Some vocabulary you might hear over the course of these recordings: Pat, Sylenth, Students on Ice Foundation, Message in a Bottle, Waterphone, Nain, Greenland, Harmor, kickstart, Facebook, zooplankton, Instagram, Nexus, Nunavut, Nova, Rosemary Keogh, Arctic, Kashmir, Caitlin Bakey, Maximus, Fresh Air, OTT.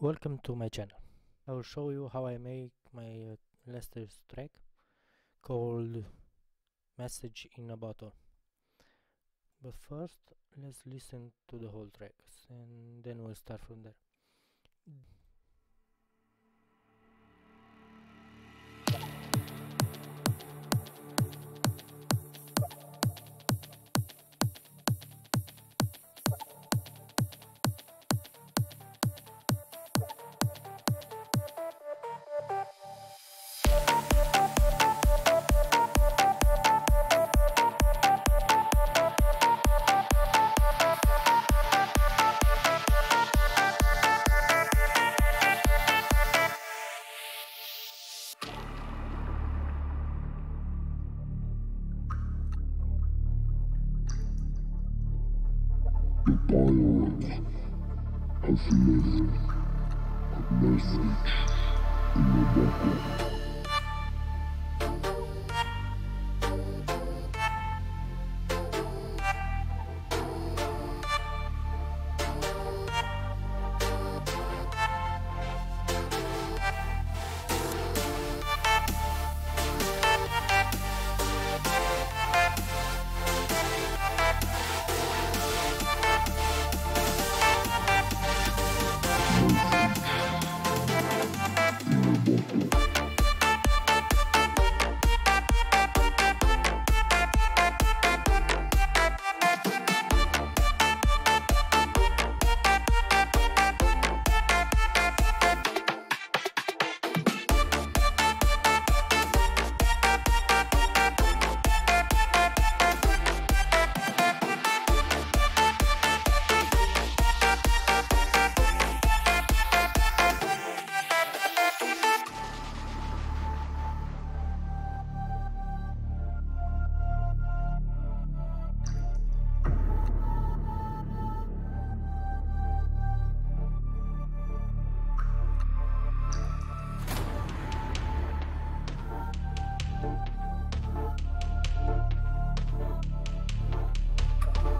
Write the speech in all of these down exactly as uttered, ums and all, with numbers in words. Welcome to my channel. I will show you how I make my latest track called Message in a Bottle. But first, let's listen to the whole tracks and then we'll start from there. Has left a message in a bottle.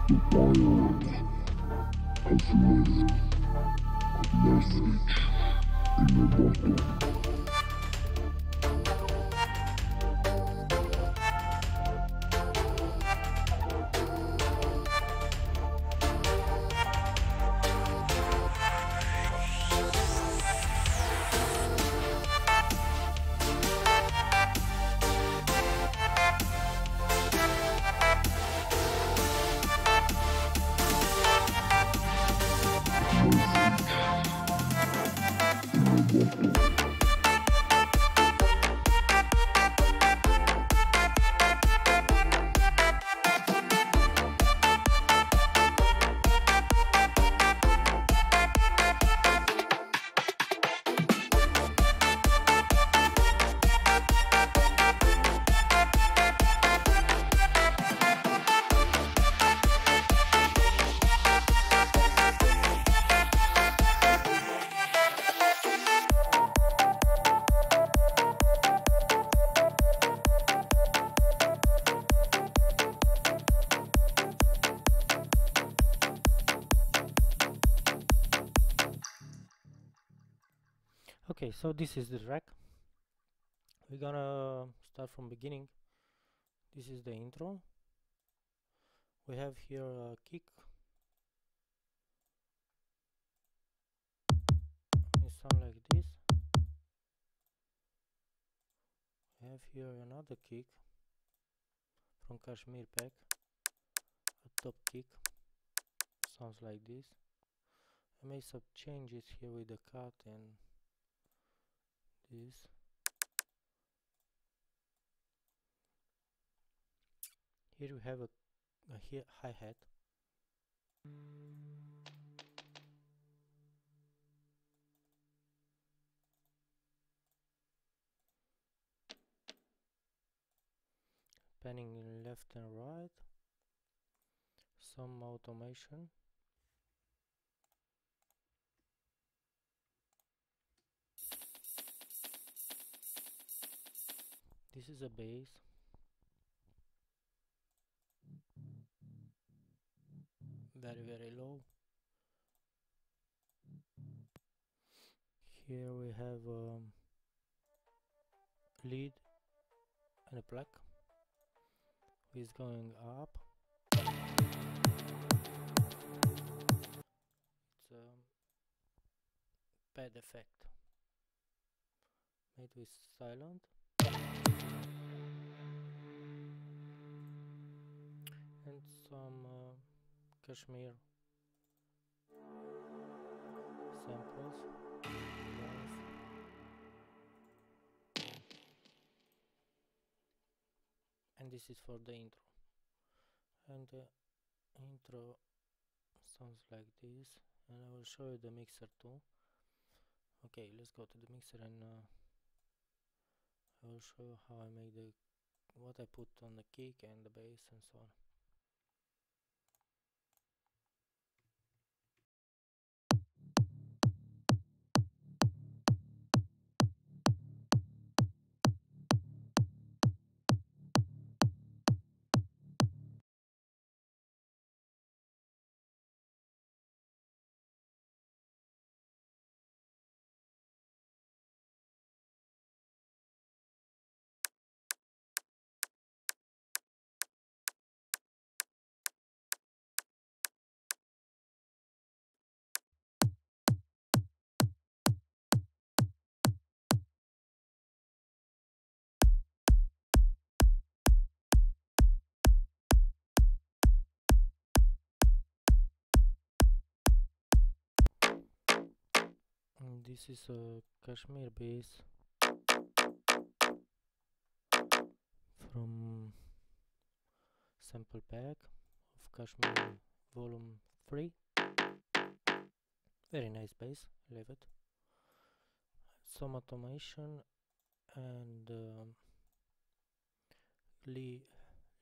The pirate has left a message in a bottle. Okay, so this is the track. We're gonna start from beginning. This is the intro. We have here a kick. It sounds like this. We have here another kick from Kashmir pack. A top kick. Sounds like this. I made some changes here with the cut and this. Here we have a, a hi-hat. Panning left and right. Some automation. This is a bass. Very, very low. here we have um, lead and a plug who is going up. It's a bad effect made with Sylenth. And some uh, Kashmir samples. Nice. And this is for the intro. And the intro sounds like this. And I will show you the mixer too. Okay, let's go to the mixer and uh, I will show you how I make the, what I put on the kick and the bass and so on. This is a Kashmir bass from sample pack of Kashmir volume three. Very nice bass, love it. Some automation and um, lead,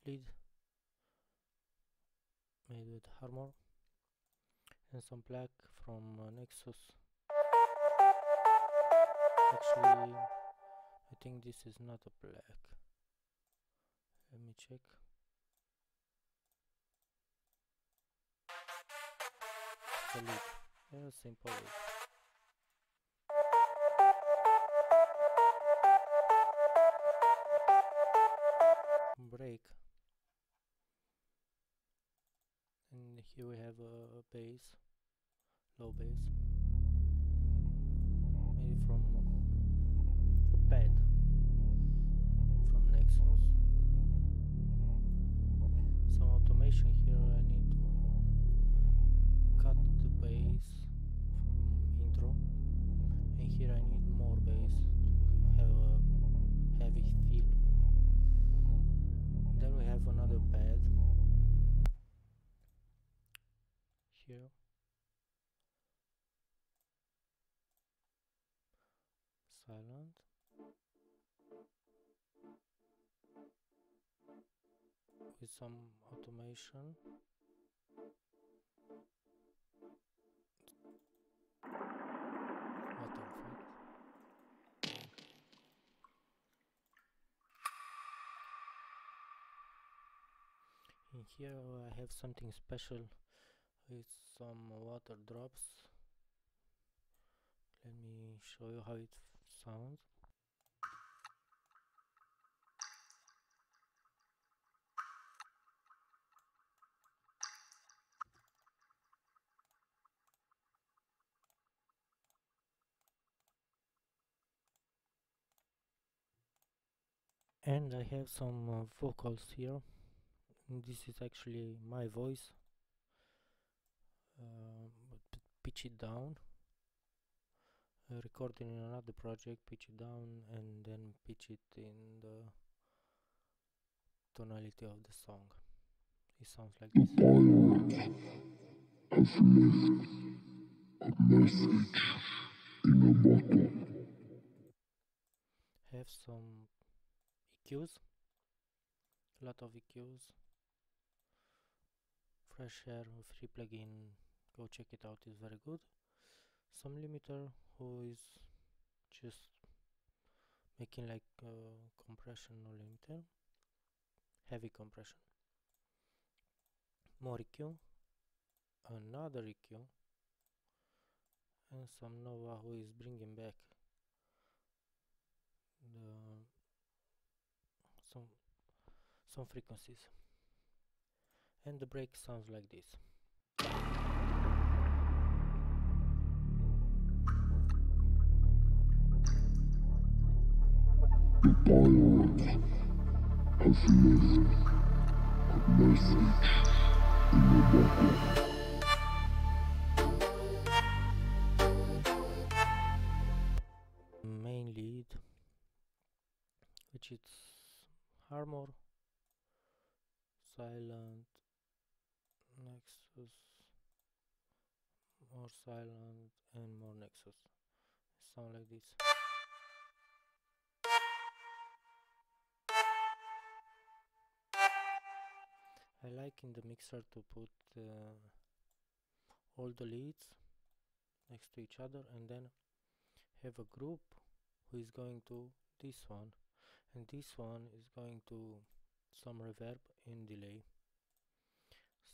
lead made with Harmor, and some plug from uh, Nexus. Actually, I think this is not a plug. Let me check. The lead. Yeah, simple lead. Break. And here we have a bass, low bass. Maybe from bed from Nexus. Some automation here. I need to cut the bass from intro, and here I need more bass to have a heavy feel. Then we have another pad here. Silent. With some automation, Waterphone. In here I have something special with some water drops. Let me show you how it sounds. And I have some uh, vocals here. This is actually my voice, uh, pitch it down, uh, recorded in another project, pitch it down and then pitch it in the tonality of the song. It sounds like this. I've left a message in a bottle. Have some E Qs, a lot of E Qs. Fresh Air, free plugin, go check it out, it's very good. Some limiter who is just making like uh, compression or limiter, heavy compression. More E Q, another E Q, and some Nova, who is bringing back the some some frequencies, and the break sounds like this. The Byrons have left a message in a bottle. Main lead, which is Harmor, Sylenth, Nexus, more Sylenth and more Nexus. Sound like this. I like in the mixer to put uh, all the leads next to each other and then have a group who is going to this one, and this one is going to some reverb and delay,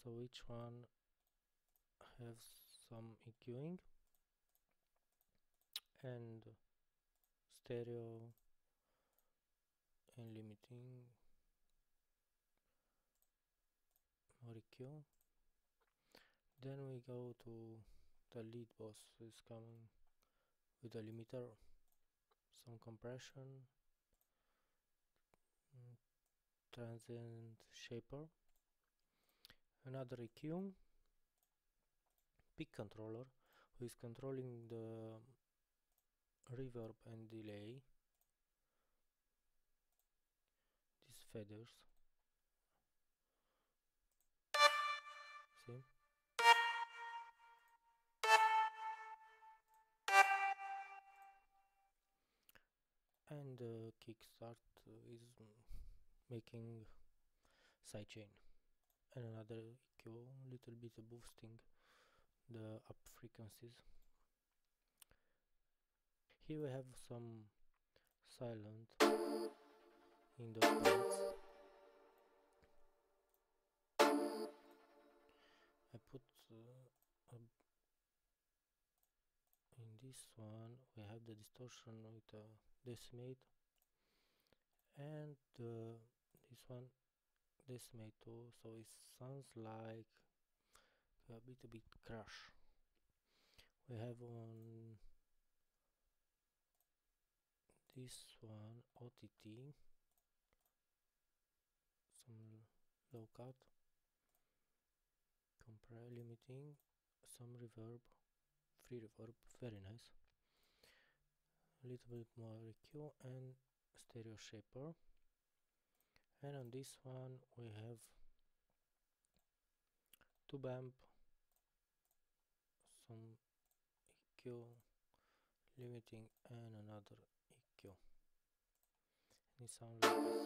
so each one has some EQing and stereo and limiting. Or E Q. Then we go to the lead boss, who is coming with a limiter, some compression, transient shaper, another E Q, peak controller, who is controlling the reverb and delay, these faders. See? And the uh, kickstart is making sidechain, and another E Q, little bit of boosting the up frequencies. Here we have some Sylenth in the parts. I put uh, in this one we have the distortion with the decimate, and uh, this one decimate too, so it sounds like a bit a bit crash. We have on this one O T T, some low cut, compare limiting, some reverb, free reverb, very nice, a little bit more E Q and stereo shaper. And on this one we have two bump, some E Q, limiting and another E Q, and it sounds like this.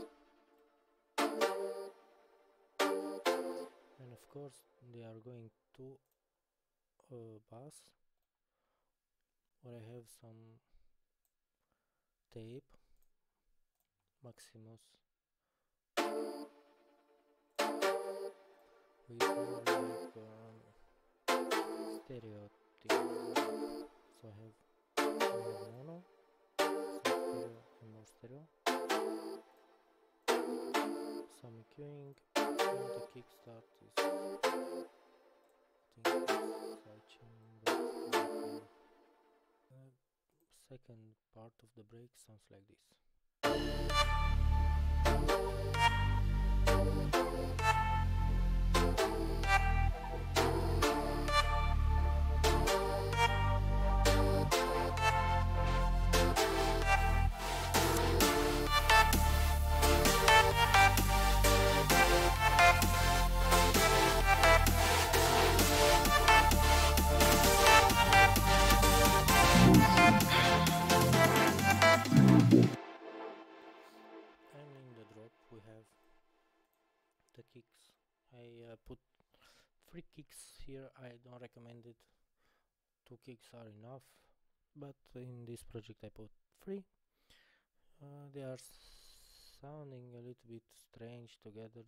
And of course they are going to uh, bass, where I have some tape, Maximus, with more like uh, stereo thing. So I have more mono, some stereo and more stereo, some EQing, and the kickstart is, I think it's the second part of the break sounds like this. Here I don't recommend it, two kicks are enough, but in this project I put three. Uh, they are sounding a little bit strange together.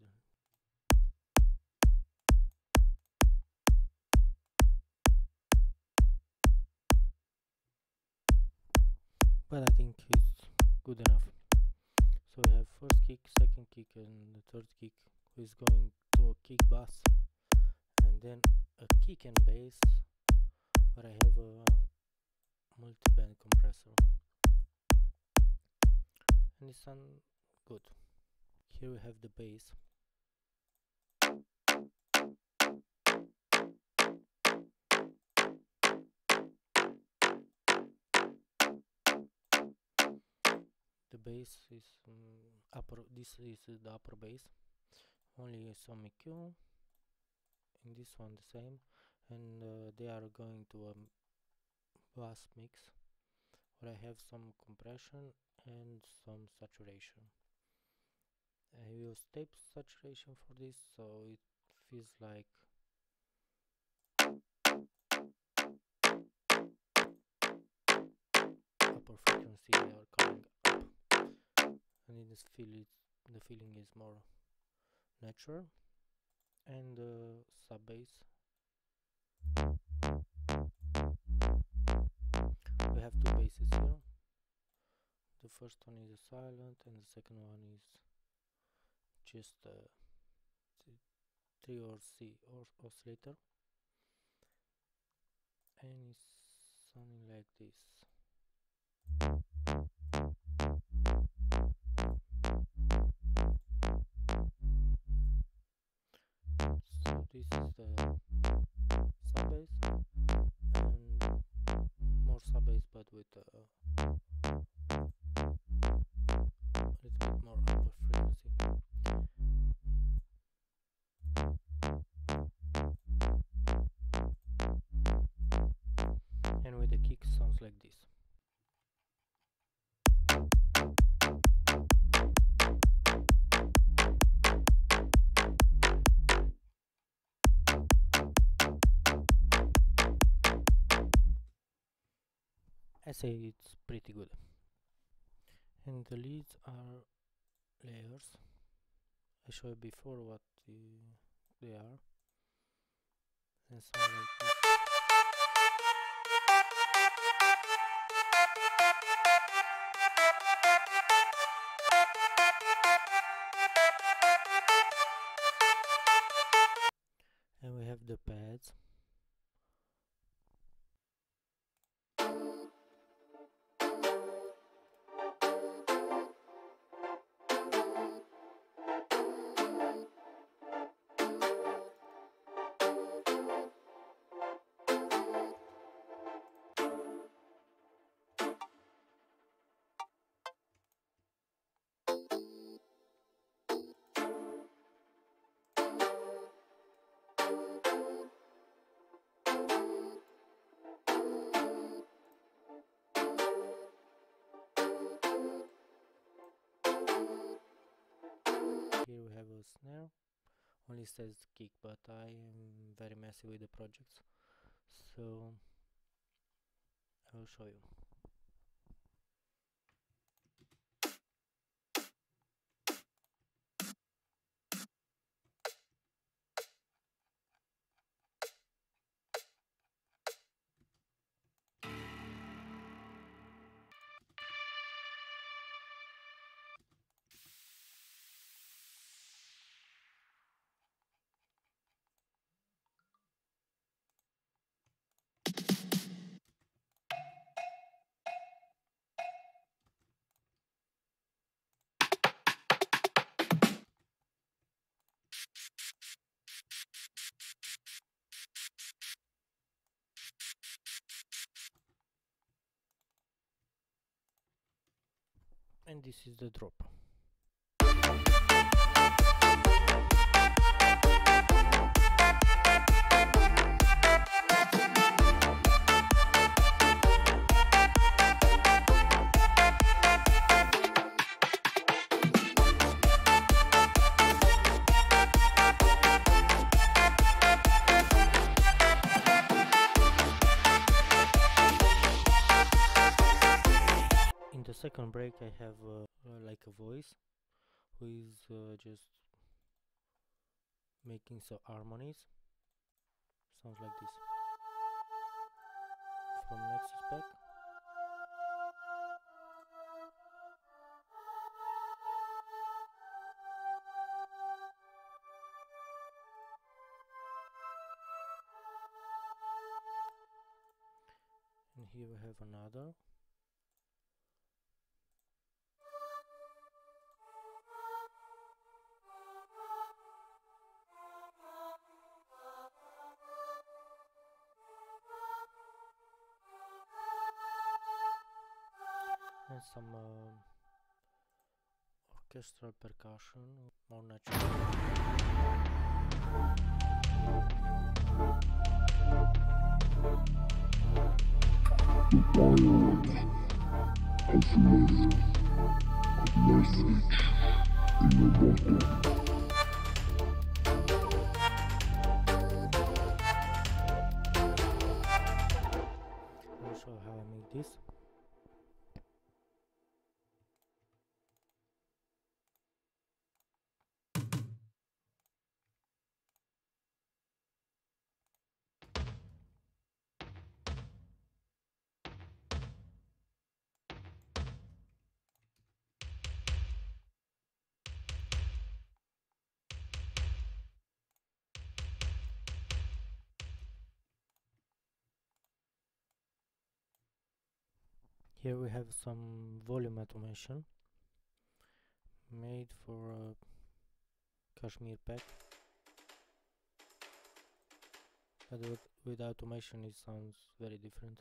but I think it's good enough. So we have first kick, second kick, and the third kick, who is going to a kick bass, and then a kick and bass where I have a multi-band compressor, and it sounds good. Here we have the bass. The bass is um, upper. This is uh, the upper bass, only some E Q. In this one, the same, and uh, they are going to a um, bass mix where I have some compression and some saturation. I will step saturation for this, so it feels like upper frequency are coming up, and in this feel it, the feeling is more natural. And uh, sub bass, we have two basses here. The first one is a Sylenth, and the second one is just a three or C or oscillator, and it's something like this. So this is the sub bass, and more sub bass, but with uh, a little bit more upper frequency. And with the kick sounds like this. I say it's pretty good. And the leads are layers. I showed before what uh, they are. And something like this. And we have the pads. Here we have a snare, only says kick, but I am very messy with the projects, so I will show you. And this is the drop. Second break I have uh, uh, like a voice who is uh, just making some harmonies, sounds like this from Nexus pack. here we have another. And some uh, orchestral percussion, more natural. I'll show how I make this. Here we have some volume automation made for a Kashmir pack, but with, with automation it sounds very different.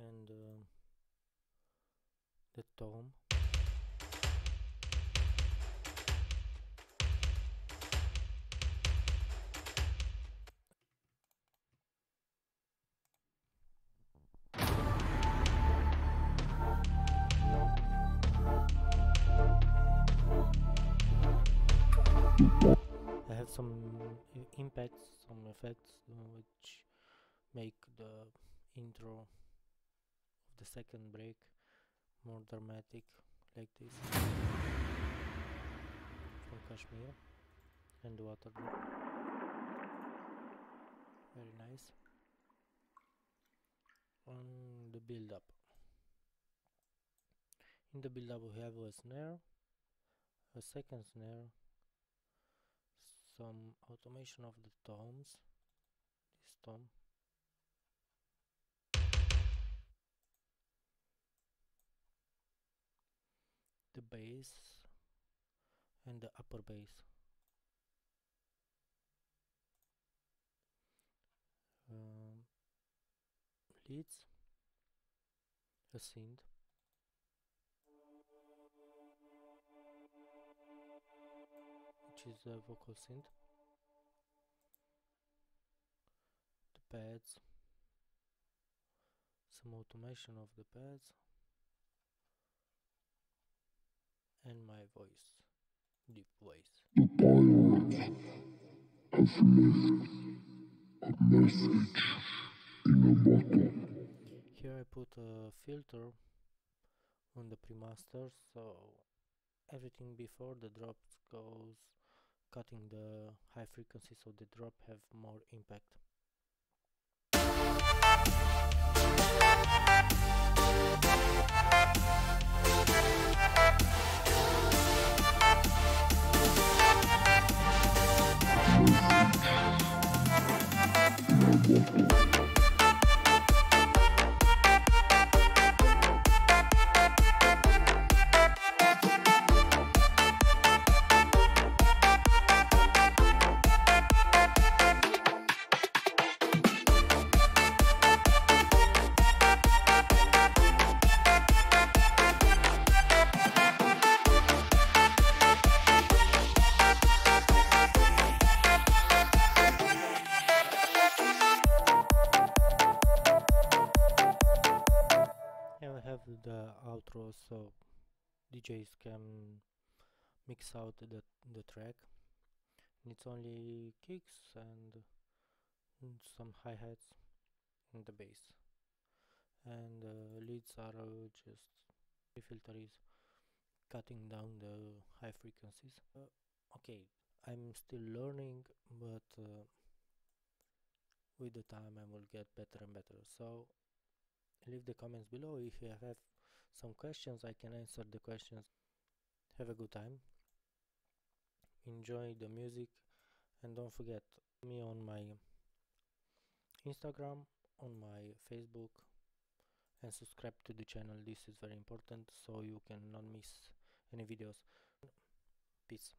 And uh, the tom. I have some impacts, some effects uh, which make the intro of the second break more dramatic, like this from Kashmir and Waterphone. Very nice. On the build up, in the build up we have a snare, a second snare, some automation of the toms, this tom, the bass and the upper bass, um, leads, a synth. Is the vocal synth, the pads, some automation of the pads, and my voice, deep voice. The pilot has left a message in a bottle. Here I put a filter on the pre-master, so everything before the drops goes, cutting the high frequency so the drop have more impact. The outro, so D Js can mix out the, the track, and it's only kicks and, and some hi-hats and the bass, and uh, leads are uh, just the filter is cutting down the high frequencies. Uh, okay, I'm still learning, but uh, with the time I will get better and better. So leave the comments below if you have some questions. I can answer the questions. Have a good time. enjoy the music, and don't forget me on my Instagram, on my Facebook, and subscribe to the channel. This is very important so you cannot miss any videos. Peace.